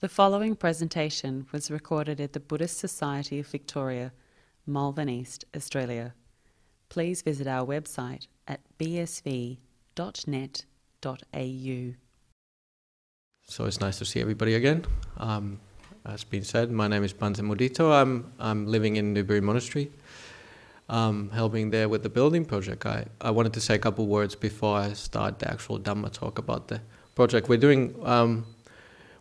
The following presentation was recorded at the Buddhist Society of Victoria, Malvern East, Australia. Please visit our website at bsv.net.au. So it's nice to see everybody again. As been said, my name is Bhante Mudito. I'm living in Newbury Monastery, helping there with the building project. I wanted to say a couple words before I start the actual Dhamma talk about the project.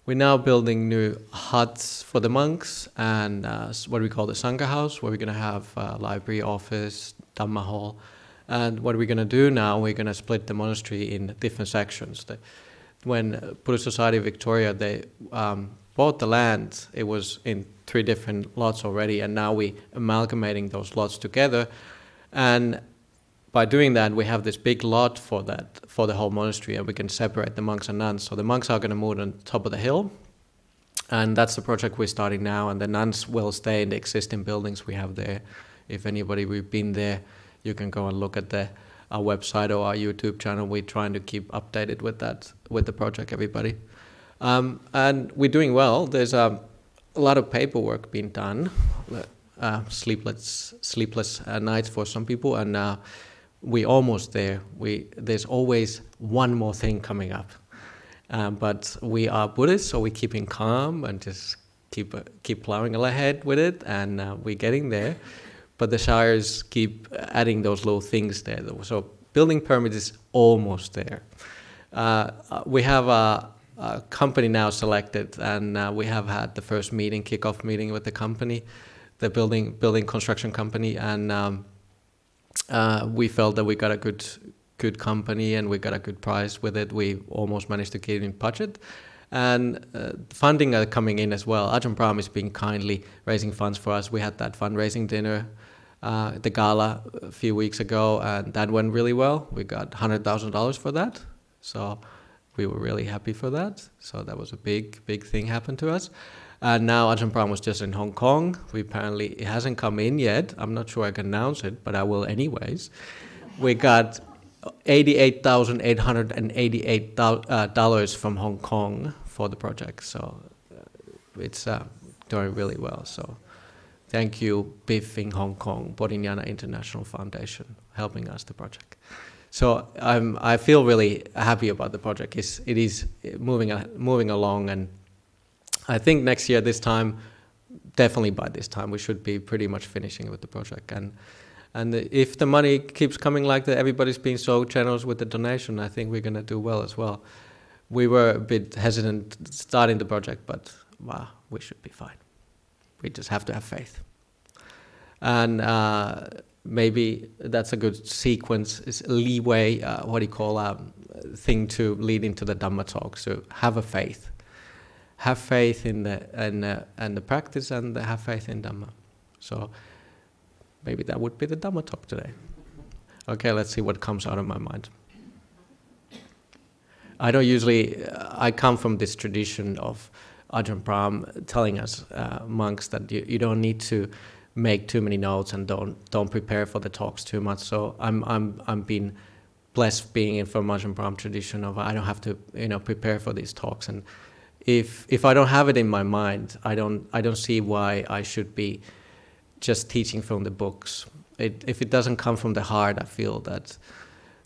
We're now building new huts for the monks and what we call the Sangha house, where we're going to have a library, office, Dhamma hall. And what we're going to do now, we're going to split the monastery in different sections. When Buddhist Society of Victoria, they bought the land, it was in 3 different lots already, and now we're amalgamating those lots together. And by doing that, we have this big lot for the whole monastery, and we can separate the monks and nuns. So the monks are going to move on top of the hill, and that's the project we're starting now. And the nuns will stay in the existing buildings we have there. If anybody, we've been there, you can go and look at our website or our YouTube channel. We're trying to keep updated with the project, everybody. And we're doing well. There's a lot of paperwork being done, sleepless nights for some people, and we're almost there. There's always one more thing coming up, but we are Buddhists, so we're keeping calm and just keep plowing ahead with it, and we're getting there. But the shires keep adding those little things there. So building permit is almost there. We have a company now selected, and we have had the first meeting, kickoff meeting with the company, the building construction company, and we felt that we got a good company and we got a good price with it. We almost managed to get in budget, and funding are coming in as well. Ajahn Brahm has been kindly raising funds for us. We had that fundraising dinner, the gala a few weeks ago, and that went really well. We got $100,000 for that, so we were really happy for that. So that was a big thing happened to us. And now Ajahn Brahm was just in Hong Kong. It hasn't come in yet. I'm not sure I can announce it, but I will anyways. We got $88,888 from Hong Kong for the project. So it's doing really well. So thank you, Biffing Hong Kong, Bodhinyana International Foundation, helping us the project. So I feel really happy about the project. It is moving along, and I think next year, this time, definitely by this time, we should be pretty much finishing with the project. And if the money keeps coming like that, everybody's been so generous with the donation, I think we're going to do well as well. We were a bit hesitant starting the project, but wow, we should be fine. We just have to have faith. And maybe that's a good sequence, it's leeway, thing to lead into the Dhamma talk, so have a faith. Have faith in the practice, and have faith in Dhamma. So maybe that would be the Dhamma talk today. Okay, let's see what comes out of my mind. I come from this tradition of Ajahn Brahm telling us monks that you don't need to make too many notes and don't prepare for the talks too much. So I'm being blessed being in from Ajahn Brahm tradition of I don't have to prepare for these talks. And If I don't have it in my mind, I don't see why I should be just teaching from the books. If it doesn't come from the heart, I feel that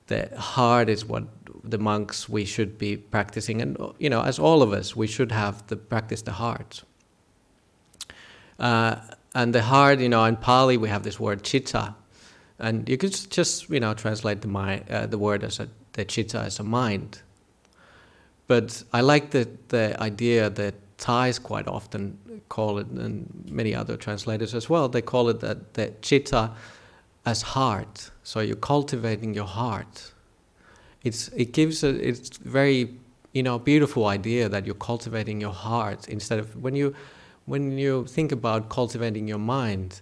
the heart is what the monks we should be practicing, and as all of us, we should have to practice the heart. And the heart, in Pali we have this word chitta, and you could just translate the word as the chitta as a mind. But I like the idea that Thais quite often call it, and many other translators as well, they call it that chitta as heart. So you're cultivating your heart. It's very beautiful idea that you're cultivating your heart, instead of when you think about cultivating your mind,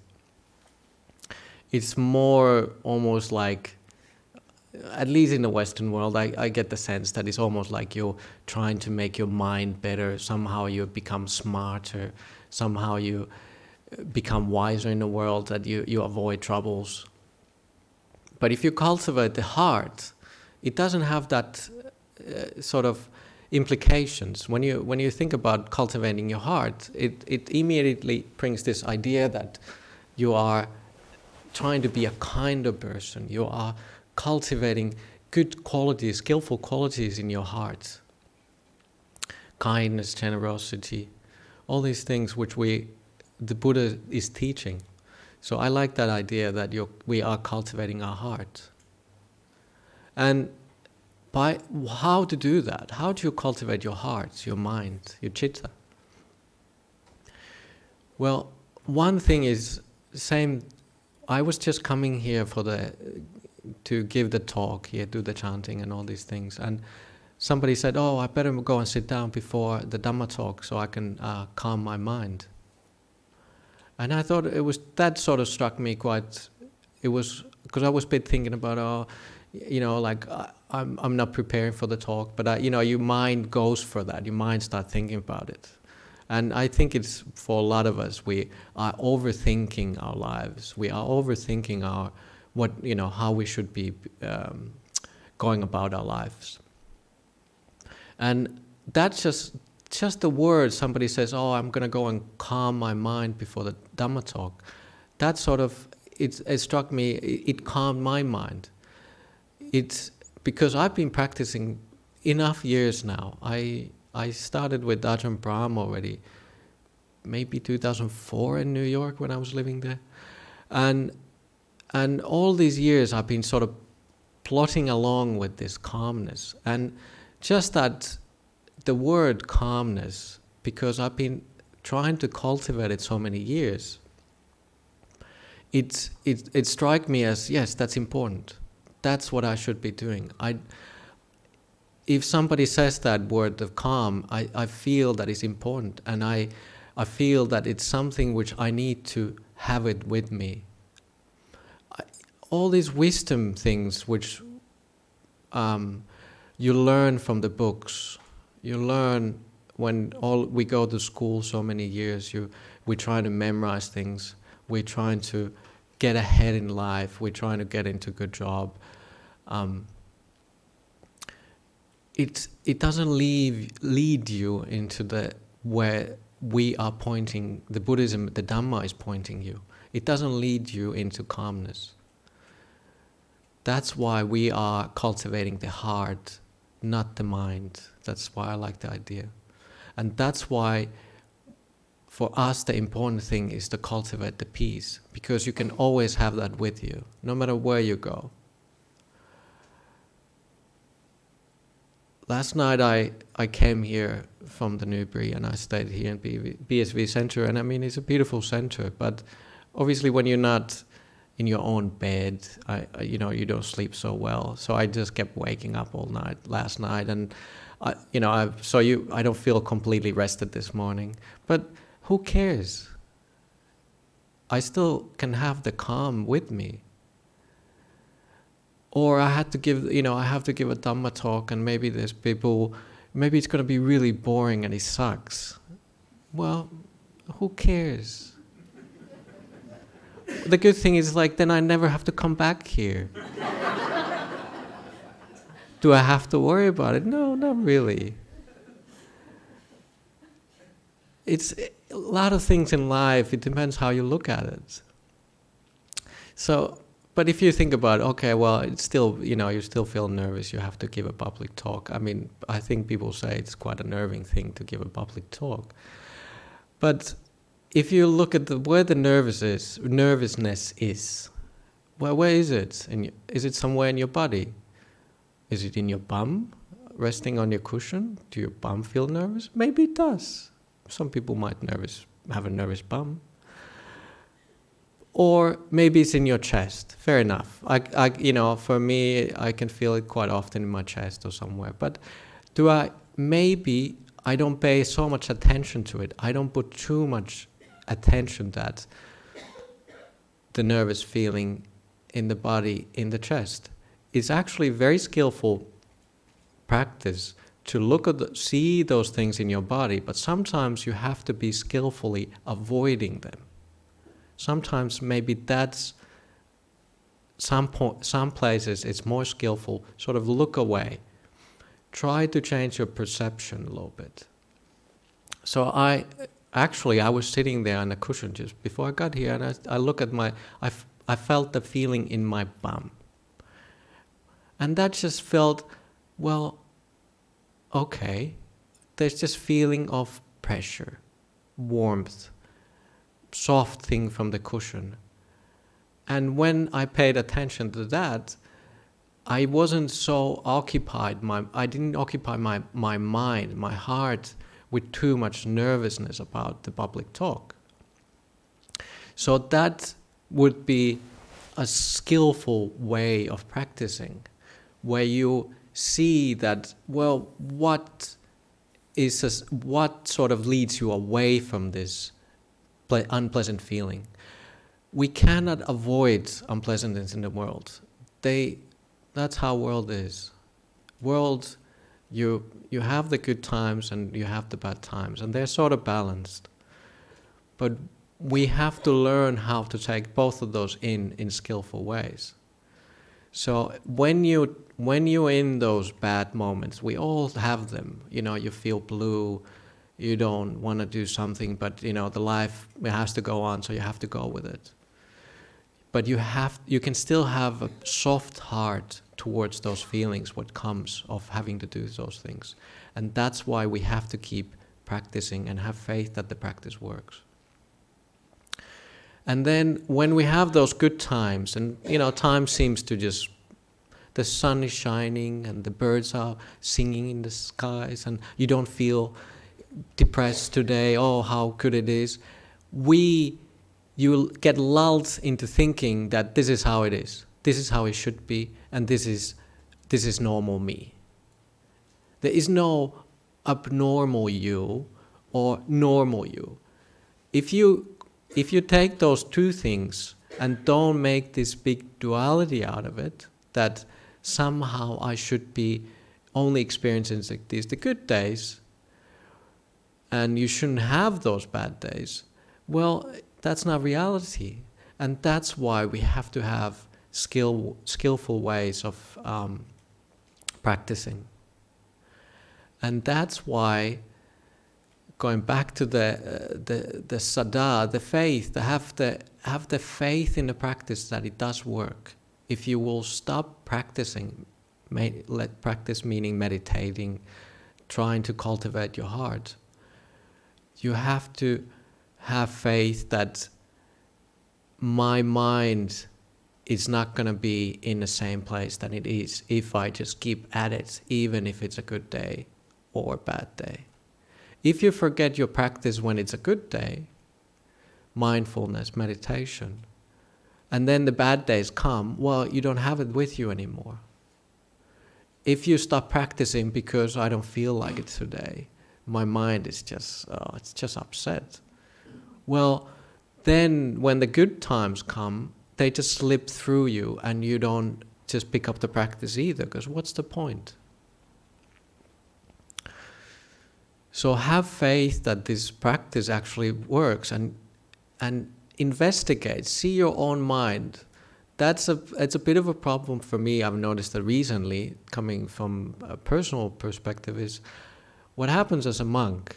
it's more almost like, at least in the Western world, I get the sense that it's almost like you're trying to make your mind better. Somehow you become smarter. Somehow you become wiser in the world, that you avoid troubles. But if you cultivate the heart, it doesn't have that implications. When you think about cultivating your heart, it immediately brings this idea that you are trying to be a kinder person. You are cultivating good qualities, skillful qualities in your heart. Kindness, generosity, all these things which the Buddha is teaching. So I like that idea that we are cultivating our heart. And by how to do that? How do you cultivate your heart, your mind, your chitta? Well, one thing is same. I was just coming here to give the talk here, do the chanting and all these things. And somebody said, "Oh, I better go and sit down before the Dhamma talk so I can calm my mind." And I thought that sort of struck me quite. It was because I was a bit thinking about, oh, you know, like I'm not preparing for the talk, but you know, your mind goes for that. Your mind starts thinking about it, and I think it's for a lot of us. We are overthinking our lives. We are overthinking how we should be going about our lives. And that's just the word somebody says, "Oh, I'm going to go and calm my mind before the Dhamma talk." That sort of it struck me. It calmed my mind. It's because I've been practicing enough years now. I started with Ajahn Brahm already, maybe 2004 in New York when I was living there, and all these years I've been sort of plodding along with this calmness, and just that the word calmness, because I've been trying to cultivate it so many years. It struck me as, yes, that's important. That's what I should be doing. If somebody says that word of calm, I feel that it's important, and I feel that it's something which I need to have it with me. All these wisdom things which you learn from the books, you learn when we go to school so many years. We're trying to memorize things. We're trying to get ahead in life. We're trying to get into a good job. It doesn't lead you into where we are pointing, the Buddhism, the Dhamma is pointing you. It doesn't lead you into calmness. That's why we are cultivating the heart, not the mind. That's why I like the idea. And that's why for us, the important thing is to cultivate the peace, because you can always have that with you, no matter where you go. Last night I came here from the Newbury and I stayed here in BSV Centre, and I mean, it's a beautiful centre, but obviously when you're not in your own bed, you know, you don't sleep so well. So I just kept waking up all night last night, and I don't feel completely rested this morning, but who cares? I still can have the calm with me. Or I have to give a Dhamma talk, and maybe there's people, maybe it's going to be really boring and it sucks. Well, who cares? The good thing is, like, then I never have to come back here. Do I have to worry about it? No, not really. It's a lot of things in life. It depends how you look at it. So, but if you think about, okay, well, it's still, you know, you still feel nervous. You have to give a public talk. I mean, I think people say it's quite a nerving thing to give a public talk. But if you look at where the nervousness is, well, where is it? And is it somewhere in your body? Is it in your bum, resting on your cushion? Do your bum feel nervous? Maybe it does. Some people might have a nervous bum. Or maybe it's in your chest. Fair enough. You know, for me, I can feel it quite often in my chest or somewhere. But maybe I don't pay so much attention to it. I don't put too much attention that the nervous feeling in the body, in the chest. It's actually very skillful practice to look at see those things in your body, but sometimes you have to be skillfully avoiding them. Sometimes maybe that's some places it's more skillful, sort of look away. try to change your perception a little bit. So I was sitting there on a cushion just before I got here, and I look at my, I felt the feeling in my bum. And that just felt, well, okay, there's this feeling of pressure, warmth, soft thing from the cushion. And when I paid attention to that, I wasn't so occupied, I didn't occupy my mind, my heart, with too much nervousness about the public talk. So that would be a skillful way of practicing, where you see that, well, what sort of leads you away from this unpleasant feeling. We cannot avoid unpleasantness in the world. That's how world is. World, you have the good times and you have the bad times, and they're sort of balanced. But we have to learn how to take both of those in skillful ways. So when you're in those bad moments, we all have them. You know, you feel blue, you don't want to do something, but you know the life has to go on, so you have to go with it. But you can still have a soft heart towards those feelings, what comes of having to do those things. And that's why we have to keep practicing and have faith that the practice works. And then when we have those good times, and you know, time seems to just, the sun is shining and the birds are singing in the skies and you don't feel depressed today, oh, how good it is. You'll get lulled into thinking that this is how it is, this is how it should be, and this is normal me. There is no abnormal you or normal you. If you take those two things and don't make this big duality out of it, that somehow I should be only experiencing the good days, and you shouldn't have those bad days, well, that's not reality. And that's why we have to have skillful ways of practicing. And that's why, going back to the saddha, the faith, have the faith in the practice that it does work. If you will stop practicing, practice meaning meditating, trying to cultivate your heart, you have to have faith that my mind is not going to be in the same place that it is if I just keep at it, even if it's a good day or a bad day. If you forget your practice when it's a good day, mindfulness, meditation, and then the bad days come, well, you don't have it with you anymore. If you stop practicing because I don't feel like it today, my mind is just, oh, it's just upset. Well, then when the good times come, they just slip through you and you don't just pick up the practice either, because what's the point? So have faith that this practice actually works, and investigate, see your own mind. It's a bit of a problem for me. I've noticed that recently, coming from a personal perspective, is what happens as a monk.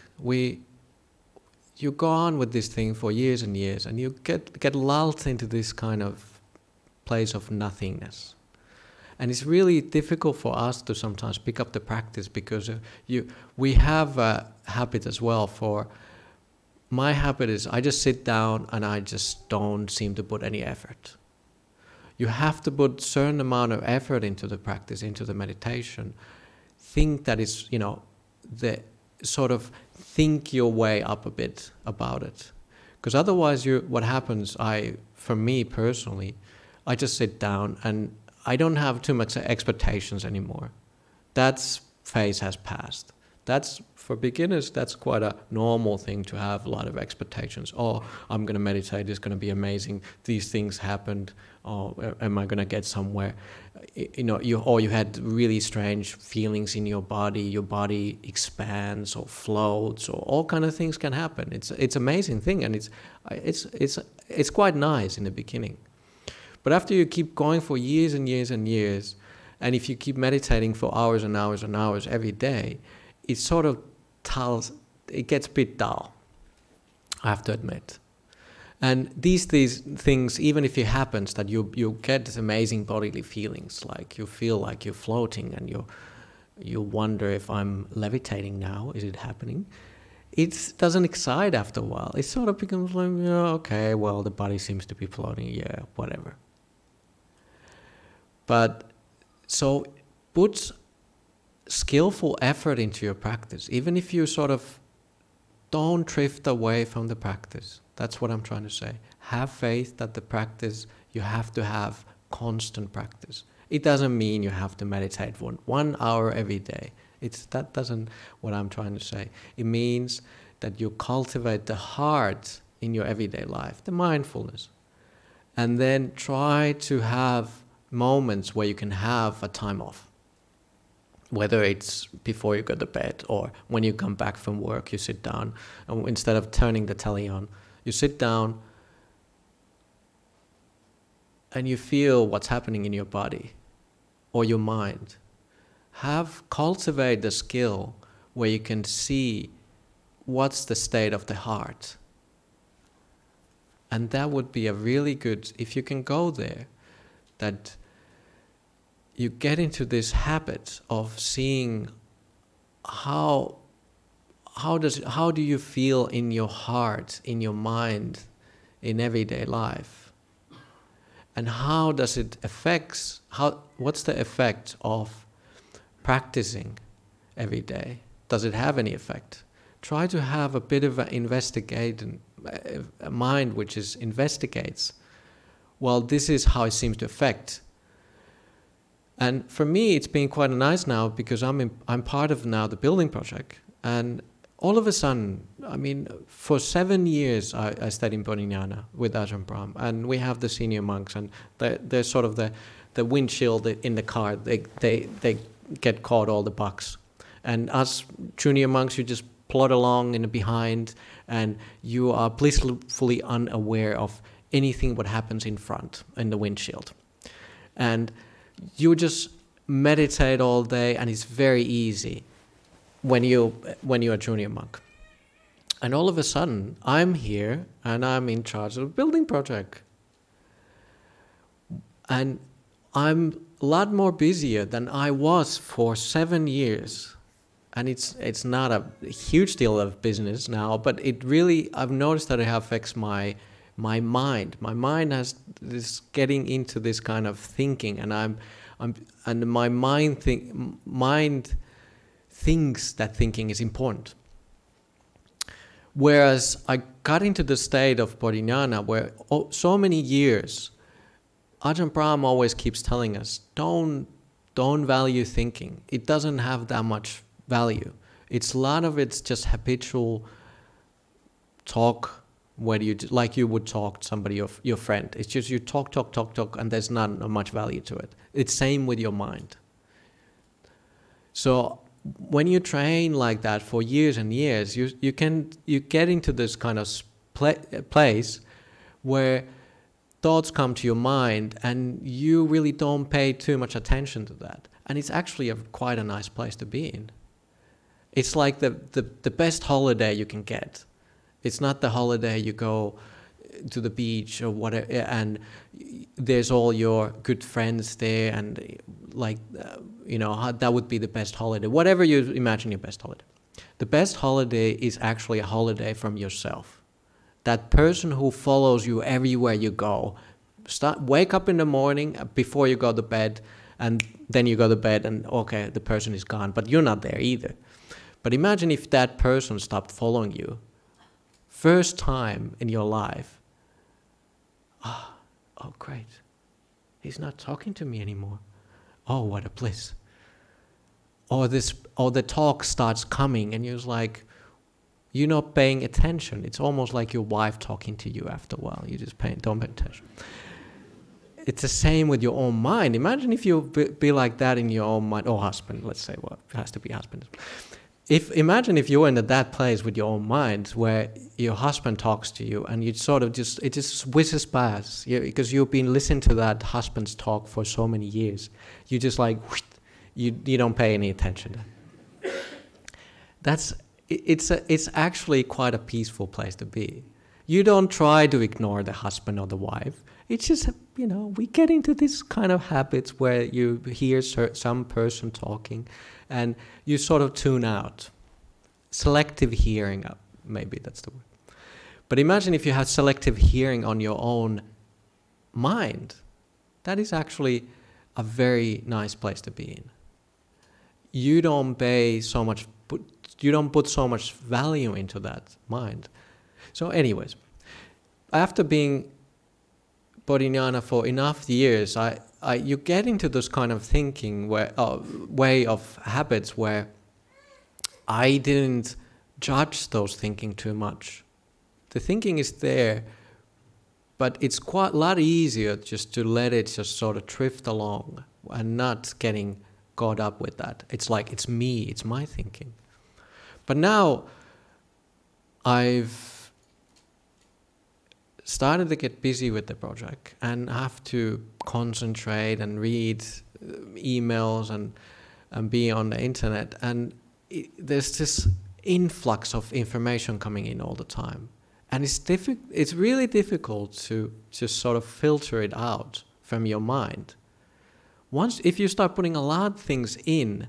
You go on with this thing for years and years, and you get lulled into this kind of place of nothingness. And it's really difficult for us to sometimes pick up the practice, because we have a habit as well. My habit is I just sit down and I just don't seem to put any effort. You have to put certain amount of effort into the practice, into the meditation. Think that it's, you know, the sort of think your way up a bit about it, because otherwise what happens, for me personally, I just sit down and I don't have too much expectations anymore. That phase has passed. That's, for beginners, that's quite a normal thing to have a lot of expectations. Oh, I'm going to meditate, it's going to be amazing, these things happened, oh, am I going to get somewhere? You know, you had really strange feelings in your body expands or floats, or all kind of things can happen. It's an amazing thing, and it's quite nice in the beginning. But after you keep going for years and years and years, And if you keep meditating for hours and hours and hours every day, it sort of dulls, it gets a bit dull, I have to admit. And these things, even if it happens that you get these amazing bodily feelings, like you feel like you're floating and you wonder if I'm levitating now, is it happening? It doesn't excite after a while. It sort of becomes like, yeah, okay, well, the body seems to be floating, yeah, whatever. But so put skillful effort into your practice, even if you sort of don't drift away from the practice. That's what I'm trying to say. Have faith that the practice, you have to have constant practice. It doesn't mean you have to meditate for 1 hour every day. That doesn't what I'm trying to say. It means that you cultivate the heart in your everyday life, the mindfulness. And then try to have moments where you can have a time off. Whether it's before you go to bed or when you come back from work, you sit down, and instead of turning the telly on, you sit down and you feel what's happening in your body or your mind. Cultivate the skill where you can see what's the state of the heart. And that would be a really good, if you can go there, that you get into this habit of seeing how do you feel in your heart, in your mind, in everyday life, and how does it affects what's the effect of practicing every day? Does it have any effect? Try to have a bit of an a mind which investigates. Well, this is how it seems to affect. And for me, it's been quite nice now because I'm part of now the building project. And all of a sudden, I mean, for 7 years, I studied in Bodhinyana with Ajahn Brahm. And we have the senior monks, and they're sort of the windshield in the car. They get caught all the bugs. And us junior monks, you just plod along in the behind, and you are blissfully unaware of anything what happens in front, in the windshield. And you just meditate all day, and it's very easy when you're a junior monk. And all of a sudden, I'm here, and I'm in charge of a building project. And I'm a lot more busier than I was for 7 years. And it's not a huge deal of business now, but it really, I've noticed that it affects my mind. My mind has this getting into this kind of thinking, and and my mind thinks that thinking is important. Whereas I got into the state of Bodhinyana where so many years, Ajahn Brahm always keeps telling us, don't value thinking. It doesn't have that much value. It's a lot of it's just habitual talk. Where you would talk to somebody, your friend. It's just you talk, and there's not much value to it. It's same with your mind. So when you train like that for years and years, you get into this kind of place where thoughts come to your mind, and you really don't pay too much attention to that. And it's actually quite a nice place to be in. It's like the best holiday you can get. It's not the holiday you go to the beach or whatever, and there's all your good friends there, and like, you know, that would be the best holiday. Whatever you imagine your best holiday. The best holiday is actually a holiday from yourself. That person who follows you everywhere you go. Wake up in the morning before you go to bed, and then you go to bed, and okay, the person is gone, but you're not there either. But imagine if that person stopped following you. First time in your life, oh great, he's not talking to me anymore. Oh, what a bliss. Or the talk starts coming, and you're like, you're not paying attention. It's almost like your wife talking to you after a while. You just don't pay attention. It's the same with your own mind. Imagine if you be like that in your own mind, or husband, let's say, well, it has to be husband. Imagine if you were in that place with your own mind where your husband talks to you and you sort of just, it just whizzes past, because you've been listening to that husband's talk for so many years. You just like, whoosh, you don't pay any attention. It's actually quite a peaceful place to be. You don't try to ignore the husband or the wife. It's just, you know, we get into these kind of habits where you hear some person talking and you sort of tune out. Selective hearing, maybe that's the word. But imagine if you have selective hearing on your own mind. That is actually a very nice place to be in. You don't pay so much, you don't put so much value into that mind. So anyways, after being Bodhinyana for enough years, you get into this kind of thinking where, way of habits where I didn't judge those thinking too much. The thinking is there, but it's quite a lot easier just to let it just sort of drift along and not getting caught up with that. It's like, it's me, it's my thinking. But now I've started to get busy with the project and have to concentrate and read emails and be on the internet, and there's this influx of information coming in all the time, and it's really difficult to just sort of filter it out from your mind. If you start putting a lot of things in,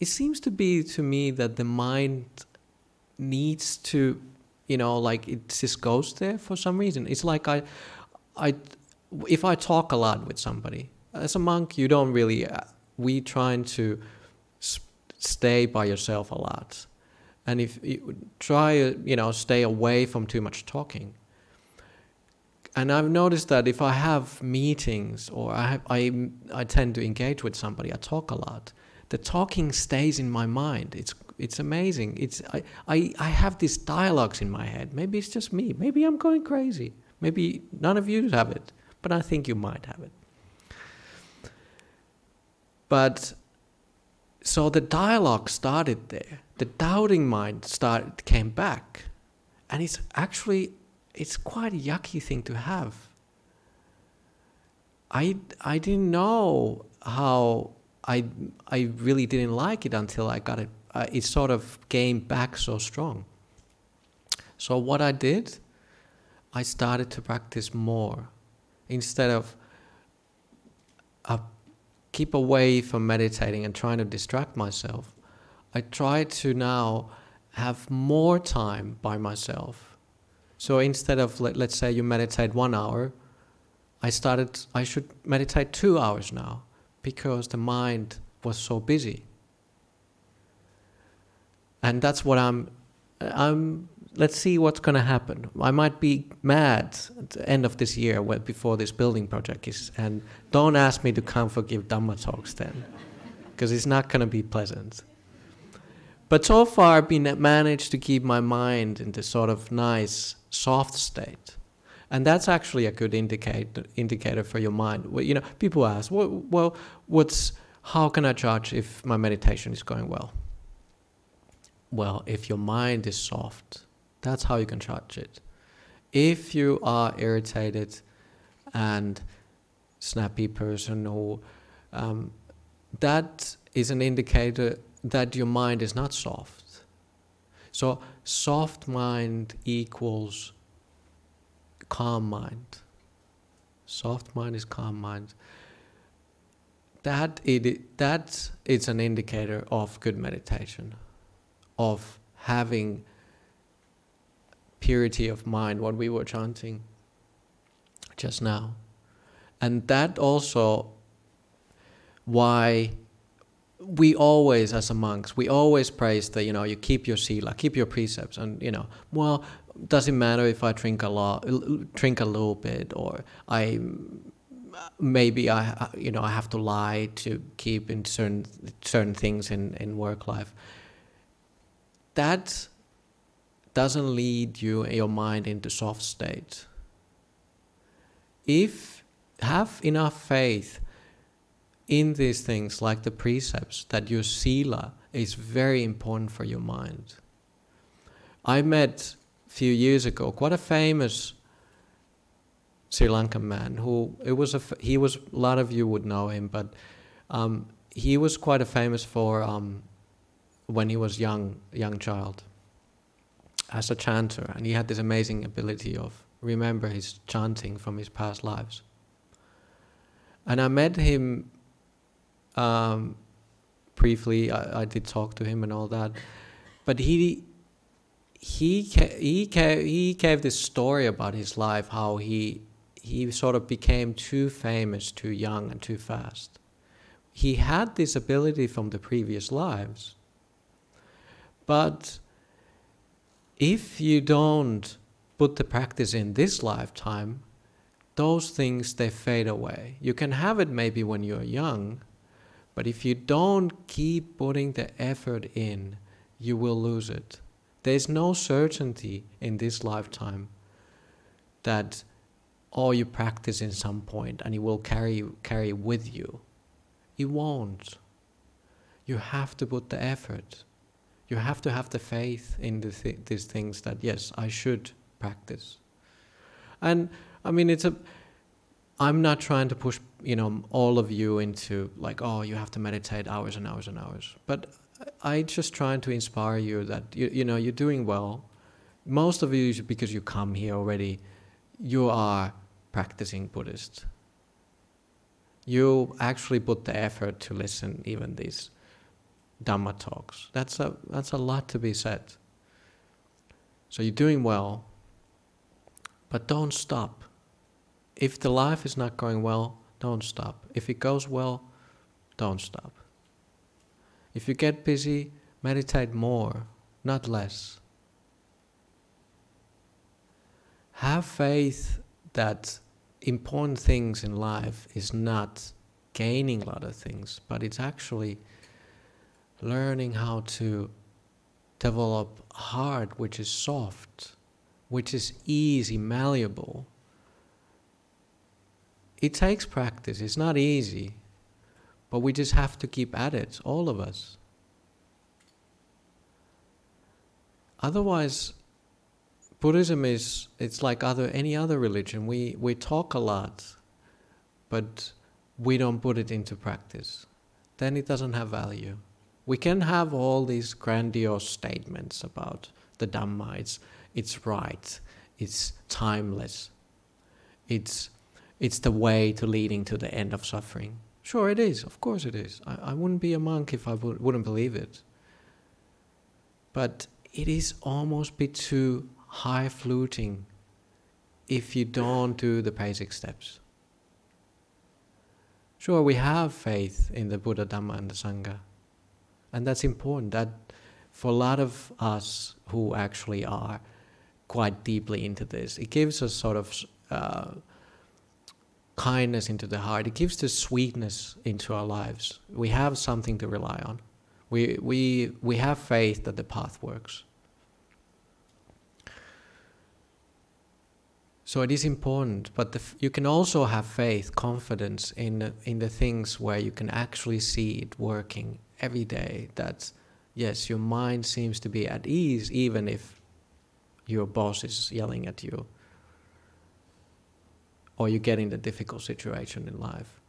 it seems to be to me that the mind needs to, you know, like it just goes there for some reason. It's like if I talk a lot with somebody, as a monk, you don't really, we trying to stay by yourself a lot. And if you try, you know, stay away from too much talking. And I've noticed that if I have meetings or I tend to engage with somebody, I talk a lot. The talking stays in my mind. It's amazing. I have these dialogues in my head. Maybe it's just me. Maybe I'm going crazy. Maybe none of you have it, but I think you might have it. But so the dialogue started there. The doubting mind came back, and it's quite a yucky thing to have. I didn't know how I really didn't like it until I got it. It sort of came back so strong. So what I did, I started to practice more. Instead of keep away from meditating and trying to distract myself, I try to now have more time by myself. So instead of, let's say you meditate 1 hour, I should meditate 2 hours now, because the mind was so busy. And that's what let's see what's going to happen. I might be mad at the end of this year before this building project is, and don't ask me to come for give Dhamma talks then, because it's not going to be pleasant. But so far I've managed to keep my mind in this sort of nice, soft state. And that's actually a good indicator for your mind. You know, people ask, well, how can I judge if my meditation is going well? Well, if your mind is soft, that's how you can judge it. If you are irritated and snappy person, or that is an indicator that your mind is not soft. So soft mind equals calm mind. Soft mind is calm mind. That is an indicator of good meditation, of having purity of mind, what we were chanting just now. And that also why we always, as a monks, we always praise that, you know, you keep your sila, keep your precepts, and, you know, well, doesn't matter if I drink a little bit, or maybe you know, I have to lie to keep in certain things in work life. That doesn't lead your mind into soft state. Have enough faith in these things, like the precepts, that your sila is very important for your mind. I met a few years ago quite a famous Sri Lankan man who he was, a lot of you would know him, but he was quite a famous for when he was young child as a chanter, and he had this amazing ability of remember his chanting from his past lives. And I met him briefly. I did talk to him and all that, but he gave this story about his life, how he sort of became too famous, too young, and too fast. He had this ability from the previous lives, but if you don't put the practice in this lifetime, those things, they fade away. You can have it maybe when you're young, but if you don't keep putting the effort in, you will lose it. There's no certainty in this lifetime that all you practice in some point and it will carry with you. It won't. You have to put the effort. You have to have the faith in these things that, yes, I should practice. And I mean, I'm not trying to push, all of you into like, oh, you have to meditate hours and hours and hours. But I just trying to inspire you that, you're doing well. Most of you, because you come here already, you are practicing Buddhist. You actually put the effort to listen even these Dhamma talks. That's a lot to be said. So you're doing well, but don't stop. If the life is not going well, don't stop. If it goes well, don't stop. If you get busy, meditate more, not less. Have faith that important things in life is not gaining a lot of things, but it's actually learning how to develop a heart which is soft, which is easy, malleable. It takes practice, it's not easy, but we just have to keep at it, all of us. Otherwise, Buddhism is, it's like any other religion. We talk a lot, but we don't put it into practice. Then it doesn't have value. We can have all these grandiose statements about the Dhamma. It's right, it's timeless, it's the way to leading to the end of suffering. Sure it is, of course it is. I wouldn't be a monk if I wouldn't believe it. But it is almost be too high-fluting if you don't do the basic steps. Sure, we have faith in the Buddha, Dhamma and the Sangha. And that's important. That for a lot of us who actually are quite deeply into this, it gives us sort of kindness into the heart. It gives the sweetness into our lives. We have something to rely on. We have faith that the path works. So it is important, but you can also have faith, confidence in the things where you can actually see it working every day. That yes, your mind seems to be at ease even if your boss is yelling at you, or you get in the difficult situation in life.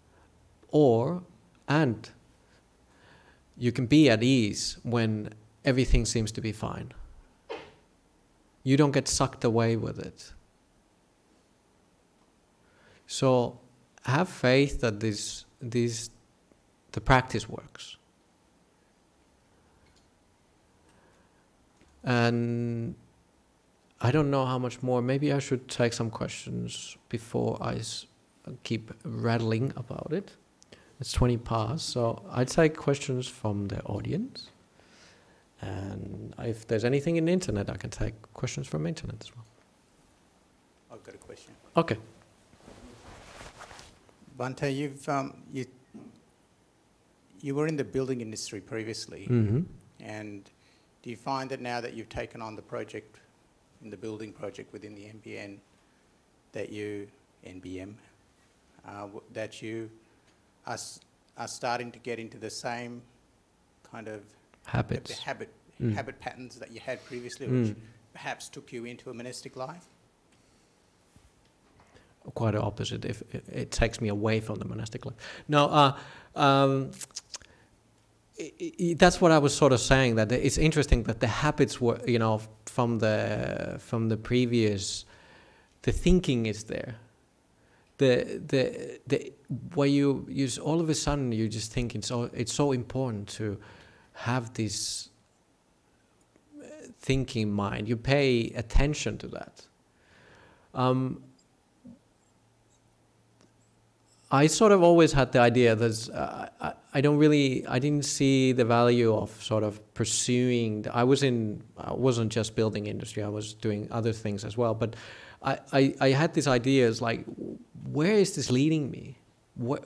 And you can be at ease when everything seems to be fine. You don't get sucked away with it. So have faith that the practice works. And I don't know how much more. Maybe I should take some questions before I keep rattling about it. It's 20 past, so I take questions from the audience. And if there's anything in the internet, I can take questions from the internet as well. I've got a question. Okay. Bhante, you were in the building industry previously. Mm-hmm. And do you find that now that you've taken on the project, in the building project within the NBN, that you are starting to get into the same kind of habits. The habit patterns that you had previously, which perhaps took you into a monastic life? Quite the opposite. If it takes me away from the monastic life. No, that's what I was sort of saying. That it's interesting that the habits were, you know, from the previous. The thinking is there. The where you all of a sudden you just think it's so important to have this thinking mind. You pay attention to that. I sort of always had the idea that I didn't see the value of sort of pursuing. I wasn't just building industry. I was doing other things as well. But I had these ideas like, where is this leading me? What,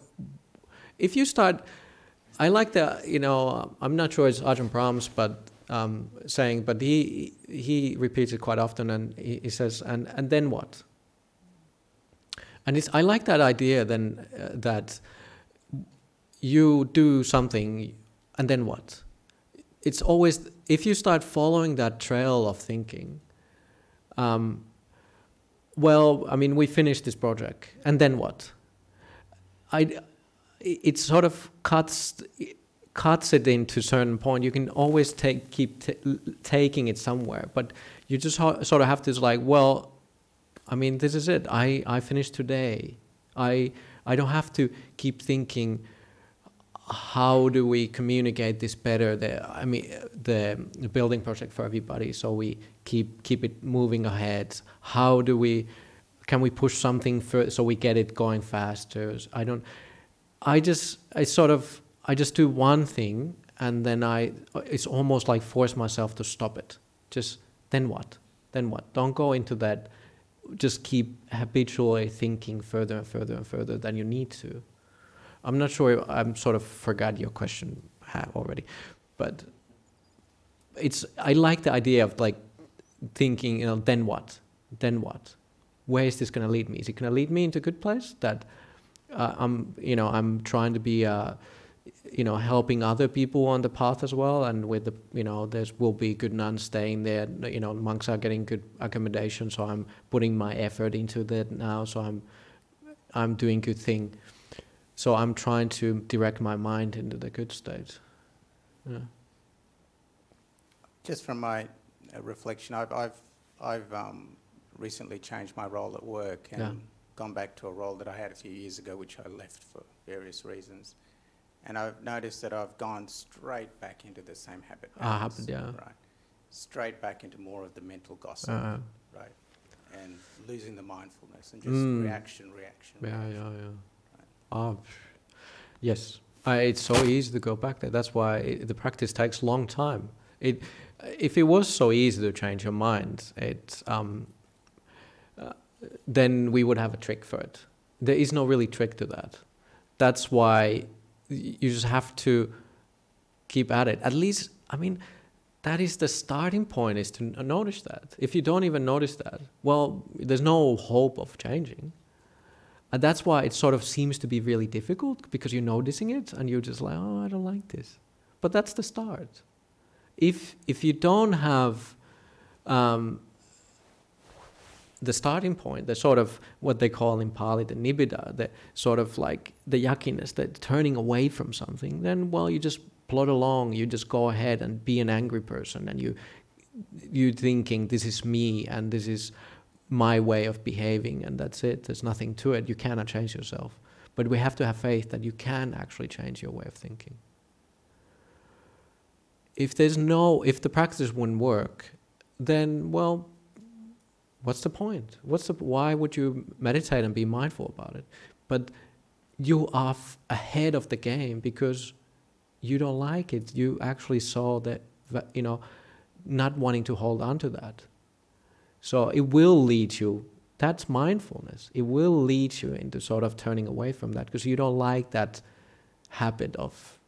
if you start, I like the, you know, I'm not sure it's Ajahn Brahm's, but saying, but he repeats it quite often, and he says, and then what? And I like that idea then that you do something and then what? It's always, if you start following that trail of thinking, well, I mean, we finished this project and then what? It sort of cuts it into a certain point. You can always keep taking it somewhere, but you just sort of have this like, well, I mean, this is it. I finished today. I don't have to keep thinking, how do we communicate this better? The building project for everybody, so we keep it moving ahead. How do we, can we push something further so we get it going faster? I just do one thing, and then it's almost like force myself to stop it. Just then what? Then what? Don't go into that. Just keep habitually thinking further and further and further than you need to. I'm not sure, I'm sort of forgot your question already, but I like the idea of like thinking, you know, then what? Then what? Where is this going to lead me? Is it going to lead me into a good place that I'm trying to be, helping other people on the path as well, and with the, there will be good nuns staying there, monks are getting good accommodation, so I'm putting my effort into that now, so I'm doing good thing. So I'm trying to direct my mind into the good state. Yeah. Just from my reflection, I've recently changed my role at work and gone back to a role that I had a few years ago, which I left for various reasons. And I've noticed that I've gone straight back into the same habit. Right. Straight back into more of the mental gossip, right? And losing the mindfulness and just reaction. Right. Yes, it's so easy to go back there. That's why the practice takes a long time. If it was so easy to change your mind, then we would have a trick for it. There is no really trick to that. That's why you just have to keep at it. At least, I mean, that is the starting point, is to notice that. If you don't even notice that, well, there's no hope of changing. And that's why it sort of seems to be really difficult, because you're noticing it and you're just like, oh, I don't like this. But that's the start. If you don't have the starting point, the sort of what they call in Pali the nibbida, the sort of like the yuckiness, the turning away from something, then, well, you just plod along, you just go ahead and be an angry person, and you're thinking, this is me and this is my way of behaving, and that's it. There's nothing to it. You cannot change yourself. But we have to have faith that you can actually change your way of thinking. If the practice wouldn't work, then, well, what's the point? Why would you meditate and be mindful about it? But you are ahead of the game because you don't like it. You actually saw that, not wanting to hold on to that. So it will lead you. That's mindfulness. It will lead you into sort of turning away from that because you don't like that habit of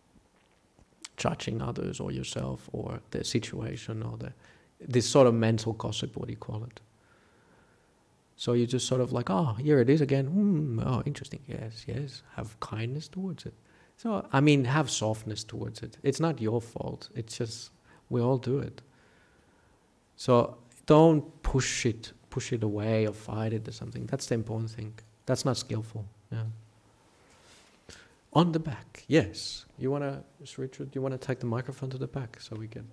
judging others or yourself or the situation or this sort of mental gossip, what you call it. So you just sort of like, oh, here it is again. Oh, interesting. Yes, yes. Have kindness towards it. So, I mean, have softness towards it. It's not your fault. It's just, we all do it. So don't push it away or fight it or something. That's the important thing. That's not skillful. Yeah. On the back, yes. You want to, Richard, you want to take the microphone to the back so we can...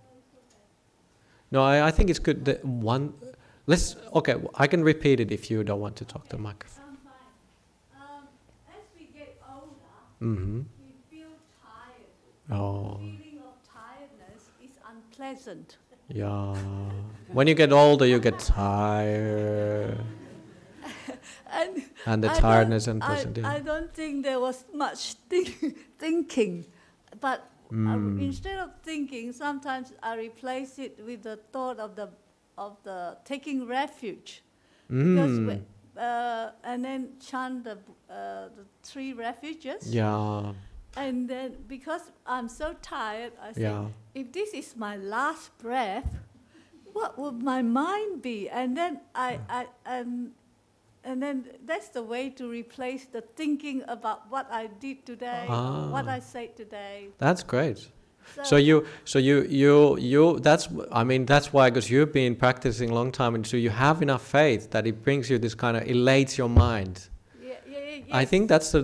No, I think it's good that one... Let's, okay, I can repeat it if you don't want to talk to the microphone. As we get older, we feel tired. Oh. The feeling of tiredness is unpleasant. Yeah. When you get older, you get tired. And the tiredness and unpleasant. I don't think there was much thinking, but instead of thinking, sometimes I replace it with the thought of the taking refuge, because we, and then chant the three refuges. Yeah. And then because I'm so tired, I say, if this is my last breath, what would my mind be? And then and then that's the way to replace the thinking about what I did today, what I said today. That's great. So you that's, I mean, that's why, because you've been practicing a long time, and so you have enough faith that it brings you this kind of, elates your mind. Yes. I think that's a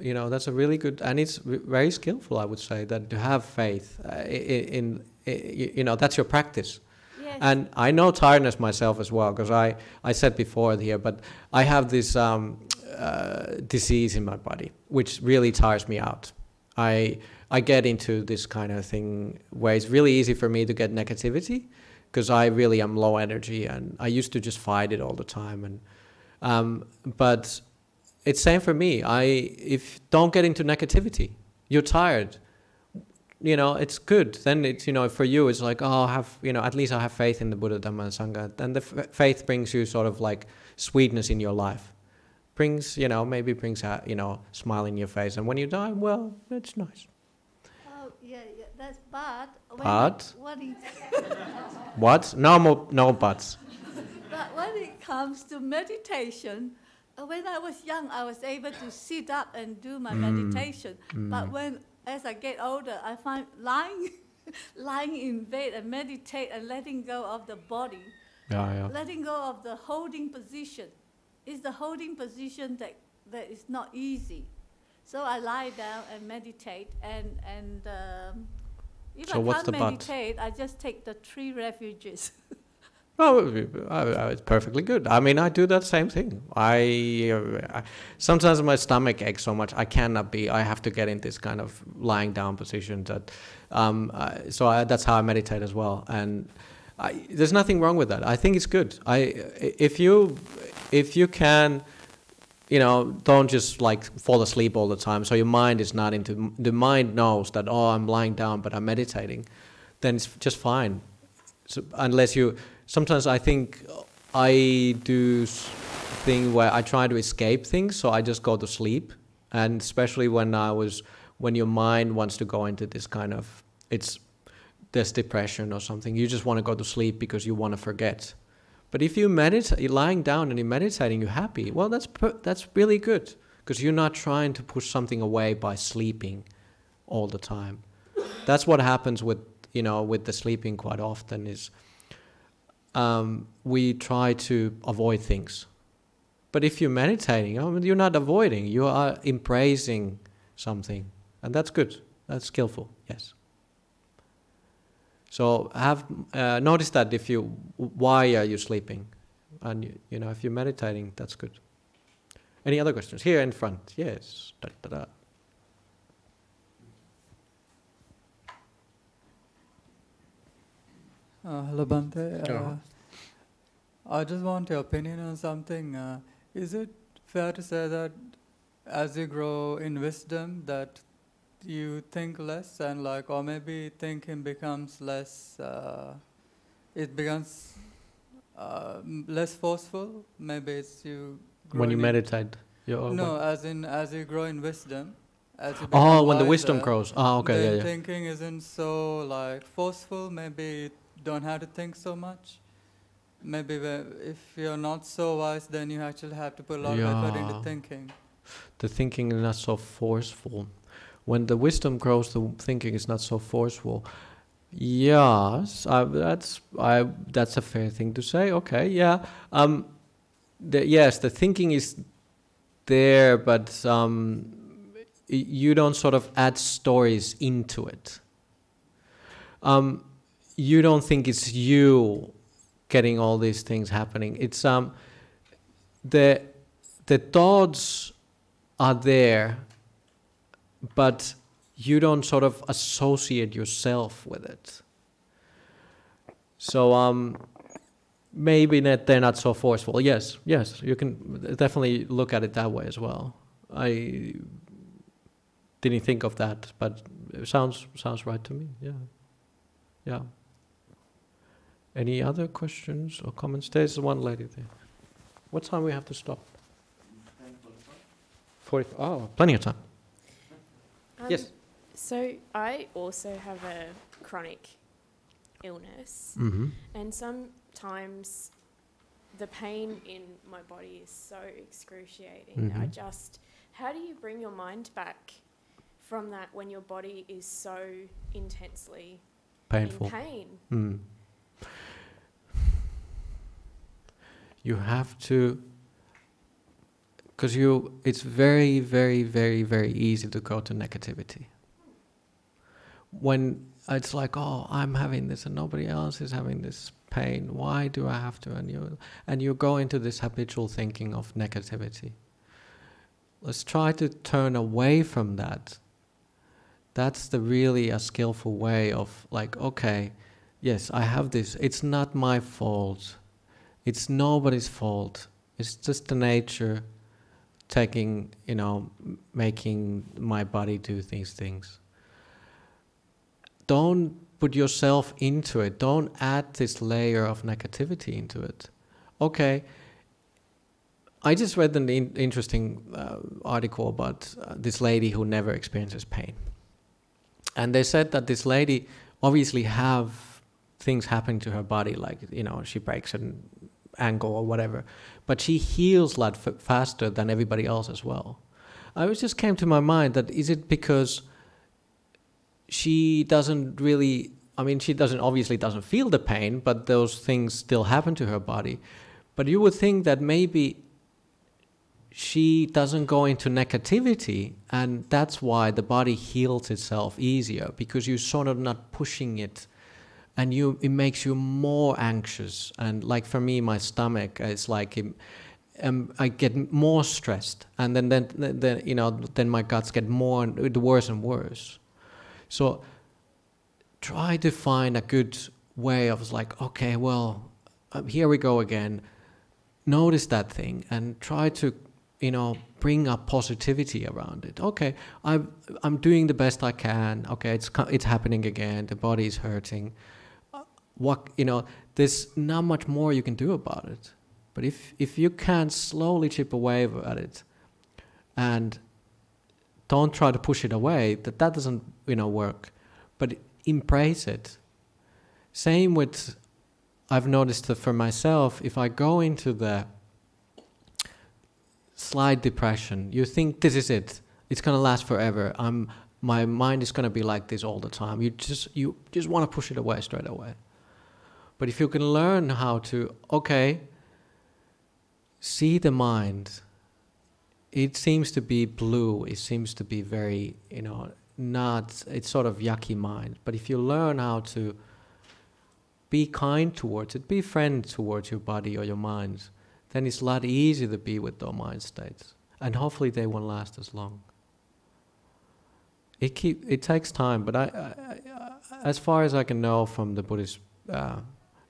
you know, that's a really good, and it's very skillful, I would say, that to have faith in you know, that's your practice. Yes. And I know tiredness myself as well, because I said before here, but I have this disease in my body which really tires me out. I get into this kind of thing where it's really easy for me to get negativity, because I really am low energy, and I used to just fight it all the time. And but it's same for me. If don't get into negativity. You're tired. You know, it's good. Then it's, you know, for you it's like, oh, you know, at least I have faith in the Buddha, Dhamma, and Sangha. Then the faith brings you sort of like sweetness in your life. Brings, you know, maybe brings out, you know, smile in your face. And when you die, well, it's nice. Yeah, that's bad. But? What? No buts. But when it comes to meditation, when I was young, I was able to sit up and do my meditation. But as I get older, I find lying in bed and meditate and letting go of the body, letting go of the holding position. It's the holding position that is not easy. So I lie down and meditate, and if I can't meditate, I just take the three refuges. Oh, it's perfectly good. I mean, I do that same thing. I sometimes my stomach aches so much, I cannot be. I have to get in this kind of lying down position. So that's how I meditate as well. And there's nothing wrong with that. I think it's good. If you can. You know, don't just like fall asleep all the time. So your mind is not into, the mind knows that, oh, I'm lying down, but I'm meditating. Then it's just fine. So unless you, sometimes I think I do thing where I try to escape things. So I just go to sleep. And especially when your mind wants to go into this kind of, there's depression or something. You just want to go to sleep because you want to forget. But if you meditate, you're lying down and you're meditating, you're happy. Well, that's really good, because you're not trying to push something away by sleeping all the time. That's what happens with, you know, with the sleeping quite often is we try to avoid things. But if you're meditating, I mean, you're not avoiding. You are embracing something, and that's good. That's skillful. Yes. So have notice that if you, why are you sleeping? And you know, if you're meditating, that's good. Any other questions? Here in front, yes. Hello, Bhante. I just want your opinion on something. Is it fair to say that as you grow in wisdom, that you think less, and like, or maybe thinking becomes less, it becomes less forceful? Maybe it's you grow when you meditate. No, as you grow in wisdom, as you become wiser, when the wisdom grows. Then thinking isn't so like forceful. Maybe you don't have to think so much. Maybe if you're not so wise, then you actually have to put a lot of effort into thinking. the thinking is not so forceful. When the wisdom grows, the thinking is not so forceful. Yes, that's a fair thing to say. Okay, yeah. Yes, the thinking is there, but you don't sort of add stories into it. You don't think it's you getting all these things happening. It's the thoughts are there, but you don't sort of associate yourself with it. So maybe that they're not so forceful. Yes, yes, you can definitely look at it that way as well. I didn't think of that, but it sounds right to me. Yeah, yeah. Any other questions or comments? There's one lady there. What time we have to stop? 45. Oh, plenty of time. Yes. So I also have a chronic illness, mm-hmm. and sometimes the pain in my body is so excruciating. Mm-hmm. How do you bring your mind back from that when your body is so intensely painful? In pain? Mm. You have to. Because it's very, very, very, very easy to go to negativity. When it's like, oh, I'm having this and nobody else is having this pain. Why do I have to? And you go into this habitual thinking of negativity. Let's try to turn away from that. That's the really a skillful way of like, okay, yes, I have this. It's not my fault. It's nobody's fault. It's just the nature taking, you know, making my body do these things. Don't put yourself into it. Don't add this layer of negativity into it. Okay, I just read an interesting article about this lady who never experiences pain. And they said that this lady obviously have things happen to her body, like, you know, she breaks and angle or whatever, but she heals a lot faster than everybody else as well. It just came to my mind that is it because she doesn't really, I mean, she obviously doesn't feel the pain, but those things still happen to her body. But you would think that maybe she doesn't go into negativity, and that's why the body heals itself easier, because you're sort of not pushing it. And it makes you more anxious. And like for me, my stomach is like, I get more stressed, and then you know, then my guts get more and worse and worse. So try to find a good way of like, okay, well, here we go again. Notice that thing and try to, you know, bring up positivity around it. Okay, I'm doing the best I can. Okay, it's happening again. The body is hurting. What, you know, there's not much more you can do about it, but if you can slowly chip away at it and don't try to push it away, that doesn't, you know, work, but embrace it. Same with, I've noticed that for myself, if I go into the slight depression, you think this is it, it's gonna last forever, my mind is gonna be like this all the time, you just want to push it away straight away. But if you can learn how to, okay, see the mind, it seems to be blue, it seems to be very, you know, not, it's sort of yucky mind. But if you learn how to be kind towards it, be friend towards your body or your mind, then it's a lot easier to be with those mind states. And hopefully they won't last as long. It takes time, but I as far as I can know from the Buddhist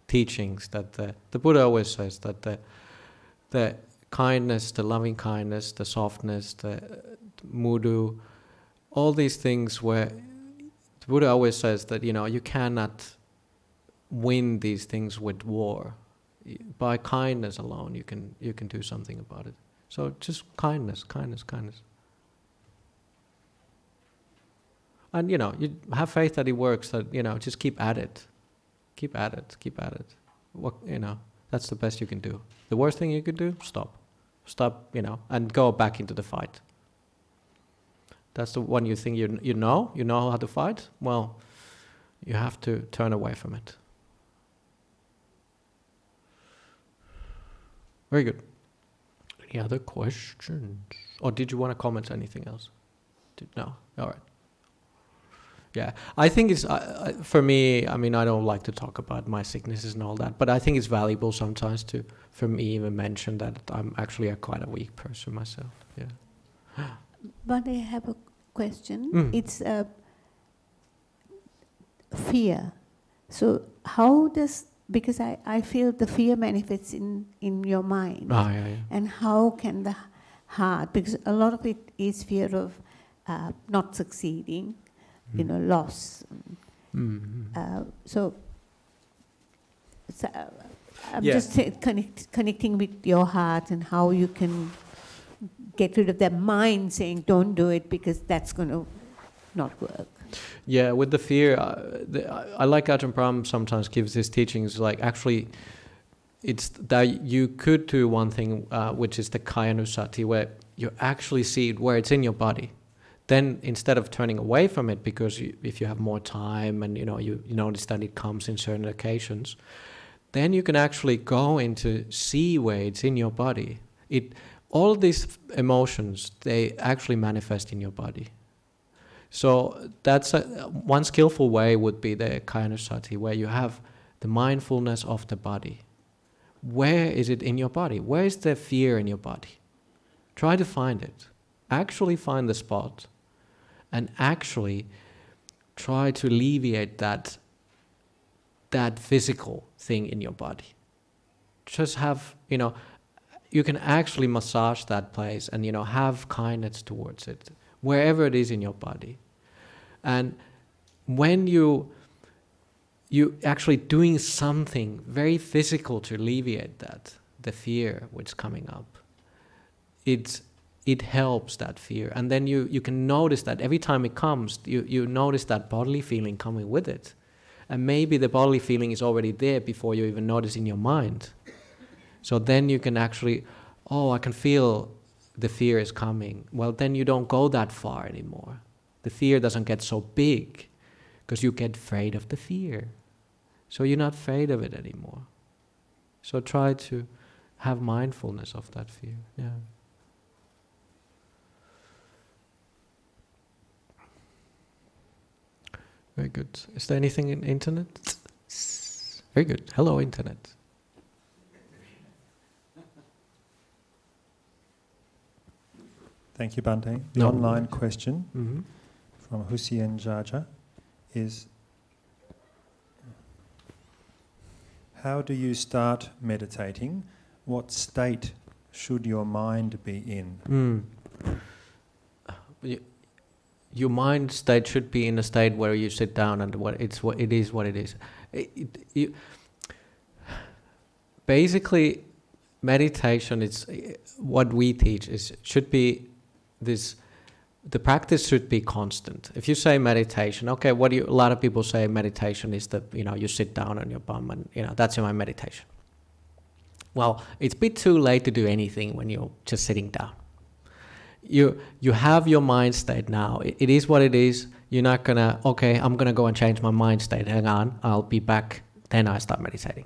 teachings, that the Buddha always says that the kindness, the loving kindness, the softness, the mudu, all these things where the Buddha always says that, you know, you cannot win these things with war. By kindness alone, you can do something about it. So just kindness, kindness, kindness. And, you know, you have faith that it works. That, you know, just keep at it, keep at it, keep at it. What, you know, that's the best you can do. The worst thing you could do, stop. stop, and go back into the fight. That's the one you think you know how to fight. Well, you have to turn away from it. Very good. Any other questions? Or did you want to comment anything else? No. All right. Yeah, I think it's, for me, I mean, I don't like to talk about my sicknesses and all that, but I think it's valuable sometimes to, for me, even mention that I'm actually quite a weak person myself, yeah. But I have a question. It's fear. So how does, because I feel the fear manifests in your mind. Oh, yeah, yeah. And how can the heart, because a lot of it is fear of not succeeding, loss. So I'm just connecting with your heart and how you can get rid of that mind saying don't do it because that's going to not work. Yeah, with the fear, I like Ajahn Brahm sometimes gives his teachings like actually it's that you could do one thing which is the kayanusati where you actually see it where it's in your body. Then instead of turning away from it, because if you have more time and you notice that it comes in certain occasions, then you can actually go into see where it's in your body. All these emotions, they actually manifest in your body. So that's one skillful way would be the kayanusati, where you have the mindfulness of the body. Where is it in your body? Where is the fear in your body? Try to find it. Actually find the spot. And actually try to alleviate that physical thing in your body. Just have, you can actually massage that place and, have kindness towards it, wherever it is in your body. And when you're actually doing something very physical to alleviate that, the fear which is coming up, it helps that fear. And then you can notice that every time it comes, you notice that bodily feeling coming with it. And maybe the bodily feeling is already there before you even notice in your mind. So then you can actually, oh, I can feel the fear is coming. Well, then you don't go that far anymore. The fear doesn't get so big because you get afraid of the fear. So you're not afraid of it anymore. So try to have mindfulness of that fear, yeah. Very good. Is there anything in internet? Very good. Hello, internet. Thank you, Bhante. The online question from Hussein Jaja is, how do you start meditating? What state should your mind be in? Your mind state should be in a state where you sit down and what it is. Basically, meditation is what we teach is should be this. The practice should be constant. If you say meditation, okay, a lot of people say meditation is that you sit down on your bum and that's my meditation. Well, it's a bit too late to do anything when you're just sitting down. You have your mind state now. It is what it is. You're not gonna, okay, I'm gonna go and change my mind state. Hang on, I'll be back. Then I start meditating.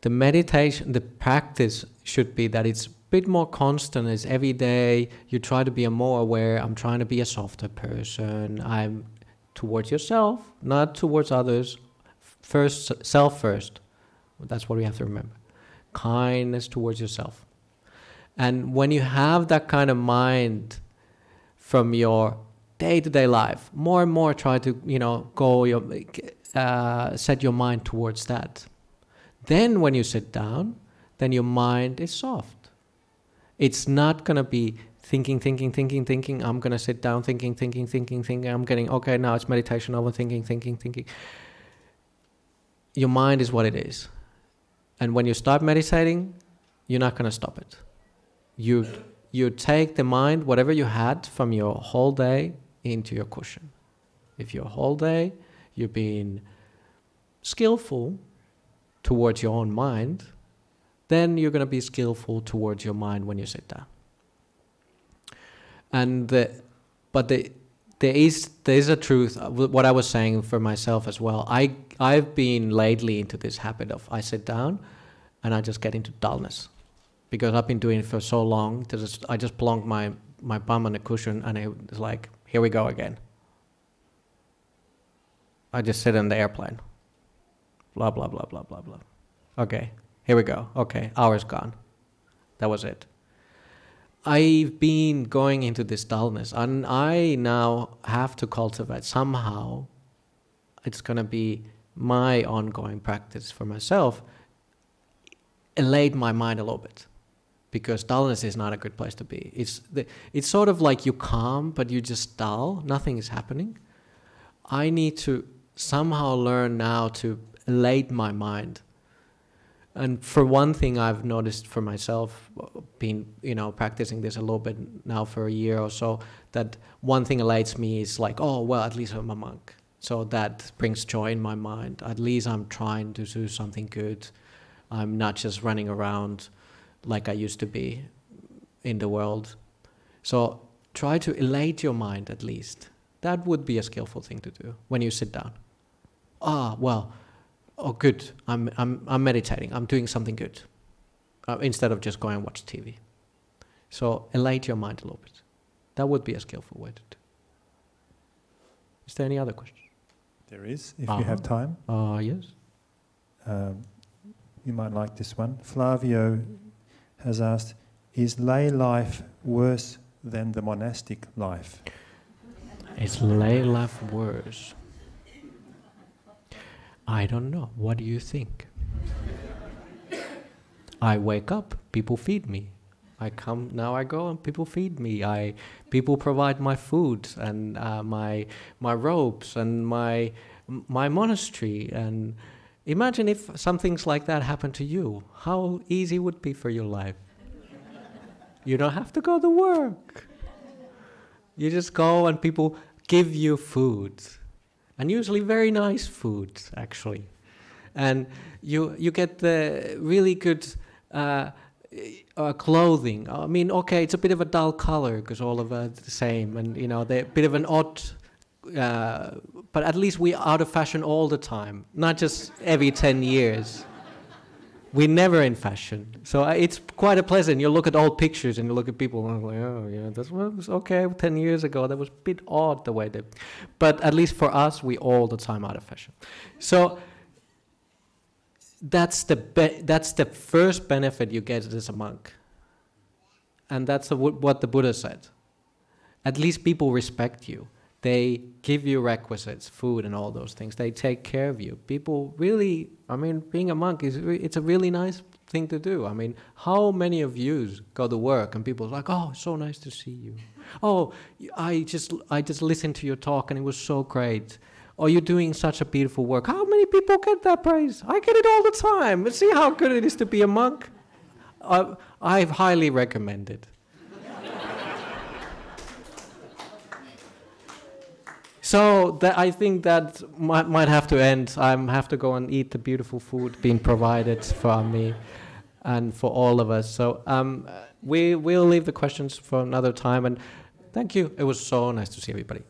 The practice should be that it's a bit more constant. It's every day. You try to be more aware. I'm trying to be a softer person. I'm towards yourself, not towards others. First, self first. That's what we have to remember. Kindness towards yourself. And when you have that kind of mind from your day-to-day life, more and more try to, set your mind towards that. Then when you sit down, then your mind is soft. It's not going to be thinking, I'm going to sit down, thinking, I'm getting, okay, now it's meditation over, thinking. Your mind is what it is. And when you start meditating, you're not going to stop it. You take the mind, whatever you had from your whole day, into your cushion. If your whole day you've been skillful towards your own mind, then you're going to be skillful towards your mind when you sit down. And there is a truth. What I was saying for myself as well, I've been lately into this habit of I sit down and I just get into dullness, because I've been doing it for so long. I just plonk my bum on a cushion and it's like, here we go again. I just sit in the airplane. Blah, blah, blah, blah, blah, blah. Okay, here we go. Okay, hour's gone. That was it. I've been going into this dullness, and I now have to cultivate somehow. It's going to be my ongoing practice for myself. Elate my mind a little bit, because dullness is not a good place to be. It's sort of like you're calm, but you're just dull. Nothing is happening. I need to somehow learn now to elate my mind. And for one thing, I've noticed for myself, been practicing this a little bit now for a year or so, that one thing elates me is like, oh well, at least I'm a monk, so that brings joy in my mind. At least I'm trying to do something good. I'm not just running around like I used to be in the world. So try to elate your mind at least. That would be a skillful thing to do when you sit down. Ah, well. Oh, good. I'm meditating. I'm doing something good, instead of just going and watch TV. So elate your mind a little bit. That would be a skillful way to do. Is there any other question? There is, if you have time. Yes. You might like this one. Flavio has asked, is lay life worse than the monastic life? Is lay life worse? I don't know. What do you think? I wake up, people feed me. I come, now I go, and people feed me. People provide my food and my robes and my monastery. And imagine if some things like that happened to you. How easy it would be for your life. You don't have to go to work. You just go and people give you food. And usually very nice food, actually. And you get the really good clothing. I mean, okay, it's a bit of a dull color because all of us are the same. And, they're a bit of an odd, but at least we're out of fashion all the time, not just every 10 years. We're never in fashion. So it's quite a pleasant. You look at old pictures and you look at people and like, oh yeah, that was okay 10 years ago. That was a bit odd the way they... But at least for us, we're all the time out of fashion. So that's the first benefit you get as a monk. And that's what the Buddha said. At least people respect you. They give you requisites, food and all those things. They take care of you. People really, I mean, being a monk, it's a really nice thing to do. I mean, how many of you go to work and people are like, oh, so nice to see you. Oh, I just listened to your talk and it was so great. Oh, you're doing such a beautiful work. How many people get that praise? I get it all the time. See how good it is to be a monk? I highly recommend it. So that, I think that might have to end. I have to go and eat the beautiful food being provided for me and for all of us. So we'll leave the questions for another time. And thank you. It was so nice to see everybody.